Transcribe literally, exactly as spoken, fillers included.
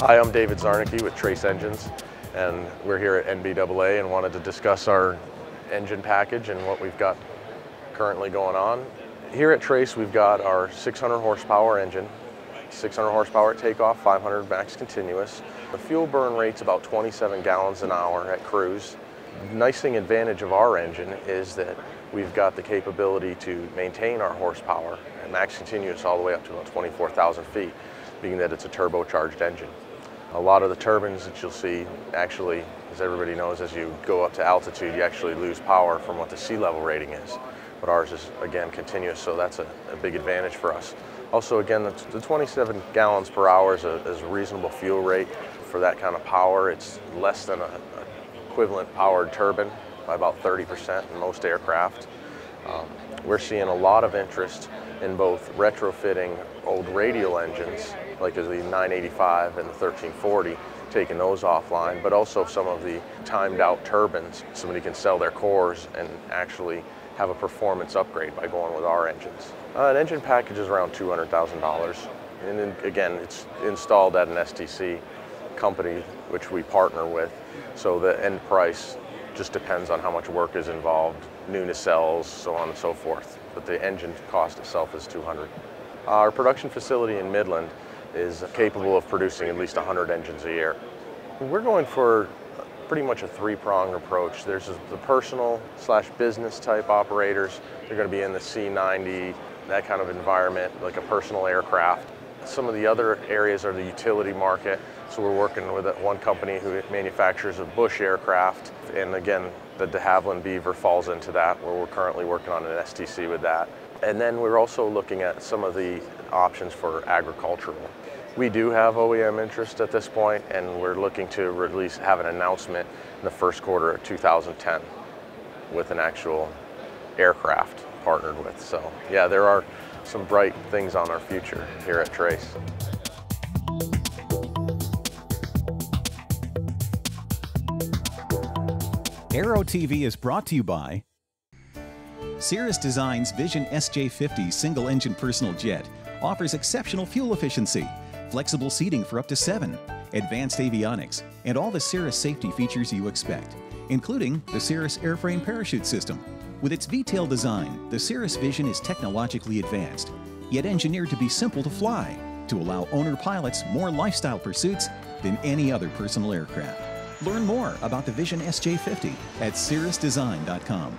Hi, I'm David Czarnecki with Trace Engines, and we're here at N B A A and wanted to discuss our engine package and what we've got currently going on. Here at Trace, we've got our six hundred horsepower engine, six hundred horsepower at takeoff, five hundred max continuous. The fuel burn rate's about twenty-seven gallons an hour at cruise. The nice thing advantage of our engine is that we've got the capability to maintain our horsepower and max continuous all the way up to about twenty-four thousand feet, being that it's a turbocharged engine. A lot of the turbines that you'll see, actually, as everybody knows, as you go up to altitude, you actually lose power from what the sea level rating is. But ours is, again, continuous, so that's a, a big advantage for us. Also, again, the, the twenty-seven gallons per hour is a, is a reasonable fuel rate for that kind of power. It's less than an equivalent powered turbine by about thirty percent in most aircraft. Um, we're seeing a lot of interest in both retrofitting old radial engines, like the nine eighty-five and the thirteen forty, taking those offline, but also some of the timed out turbines. Somebody can sell their cores and actually have a performance upgrade by going with our engines. Uh, an engine package is around two hundred thousand dollars. And then, again, it's installed at an S T C company, which we partner with. So the end price just depends on how much work is involved, new nacelles, so on and so forth. But the engine cost itself is two hundred thousand dollars. Our production facility in Midland is capable of producing at least one hundred engines a year. We're going for pretty much a three-pronged approach. There's the personal slash business type operators. They're going to be in the C ninety, that kind of environment, like a personal aircraft. Some of the other areas are the utility market. So we're working with one company who manufactures a Bush aircraft. And again, the De Havilland Beaver falls into that, where we're currently working on an S T C with that. And then we're also looking at some of the options for agricultural. We do have O E M interest at this point, and we're looking to release, have an announcement in the first quarter of two thousand ten with an actual aircraft partnered with. So yeah, there are some bright things on our future here at Trace. Aero T V is brought to you by Cirrus Design's Vision S J fifty single engine personal jet offers exceptional fuel efficiency, flexible seating for up to seven, advanced avionics, and all the Cirrus safety features you expect, including the Cirrus Airframe Parachute System. With its V-tail design, the Cirrus Vision is technologically advanced, yet engineered to be simple to fly, to allow owner pilots more lifestyle pursuits than any other personal aircraft. Learn more about the Vision S J fifty at cirrus design dot com.